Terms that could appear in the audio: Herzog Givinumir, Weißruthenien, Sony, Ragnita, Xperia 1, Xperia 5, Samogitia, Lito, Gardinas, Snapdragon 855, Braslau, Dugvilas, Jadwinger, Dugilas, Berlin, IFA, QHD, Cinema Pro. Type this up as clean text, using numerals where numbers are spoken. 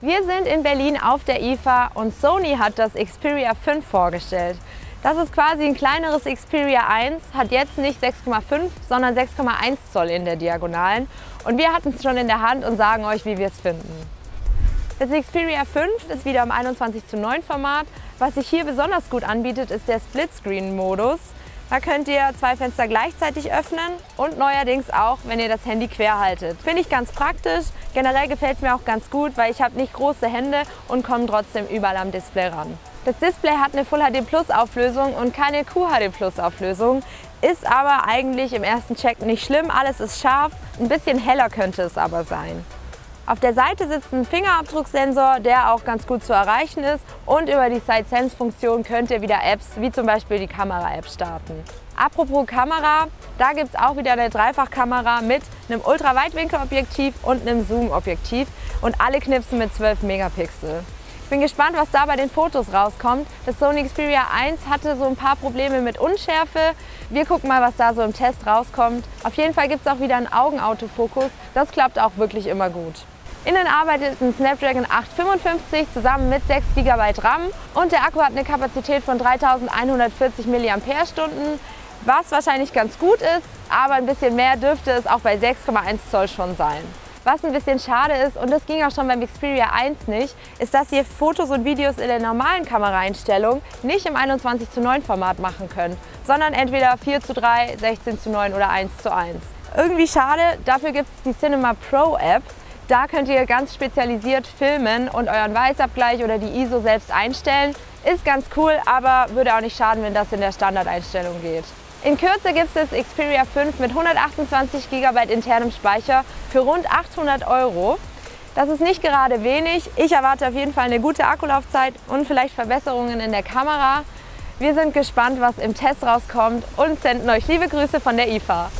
Wir sind in Berlin auf der IFA und Sony hat das Xperia 5 vorgestellt. Das ist quasi ein kleineres Xperia 1, hat jetzt nicht 6,5, sondern 6,1 Zoll in der Diagonalen. Und wir hatten es schon in der Hand und sagen euch, wie wir es finden. Das Xperia 5 ist wieder im 21:9 Format. Was sich hier besonders gut anbietet, ist der Splitscreen-Modus. Da könnt ihr zwei Fenster gleichzeitig öffnen und neuerdings auch, wenn ihr das Handy quer haltet. Finde ich ganz praktisch. Generell gefällt es mir auch ganz gut, weil ich habe nicht große Hände und komme trotzdem überall am Display ran. Das Display hat eine Full HD Plus Auflösung und keine QHD Plus Auflösung. Ist aber eigentlich im ersten Check nicht schlimm, alles ist scharf. Ein bisschen heller könnte es aber sein. Auf der Seite sitzt ein Fingerabdrucksensor, der auch ganz gut zu erreichen ist, und über die Side-Sense-Funktion könnt ihr wieder Apps, wie zum Beispiel die Kamera-App, starten. Apropos Kamera, da gibt es auch wieder eine Dreifachkamera mit einem Ultraweitwinkelobjektiv und einem Zoom-Objektiv und alle knipsen mit 12 Megapixel. Ich bin gespannt, was da bei den Fotos rauskommt. Das Sony Xperia 1 hatte so ein paar Probleme mit Unschärfe. Wir gucken mal, was da so im Test rauskommt. Auf jeden Fall gibt es auch wieder einen Augenautofokus. Das klappt auch wirklich immer gut. Innen arbeitet ein Snapdragon 855 zusammen mit 6 GB RAM und der Akku hat eine Kapazität von 3140 mAh, was wahrscheinlich ganz gut ist, aber ein bisschen mehr dürfte es auch bei 6,1 Zoll schon sein. Was ein bisschen schade ist, und das ging auch schon beim Xperia 1 nicht, ist, dass ihr Fotos und Videos in der normalen Kameraeinstellung nicht im 21:9 Format machen könnt, sondern entweder 4:3, 16:9 oder 1:1. Irgendwie schade, dafür gibt es die Cinema Pro App. Da könnt ihr ganz spezialisiert filmen und euren Weißabgleich oder die ISO selbst einstellen. Ist ganz cool, aber würde auch nicht schaden, wenn das in der Standardeinstellung geht. In Kürze gibt es das Xperia 5 mit 128 GB internem Speicher für rund 800 €. Das ist nicht gerade wenig. Ich erwarte auf jeden Fall eine gute Akkulaufzeit und vielleicht Verbesserungen in der Kamera. Wir sind gespannt, was im Test rauskommt, und senden euch liebe Grüße von der IFA.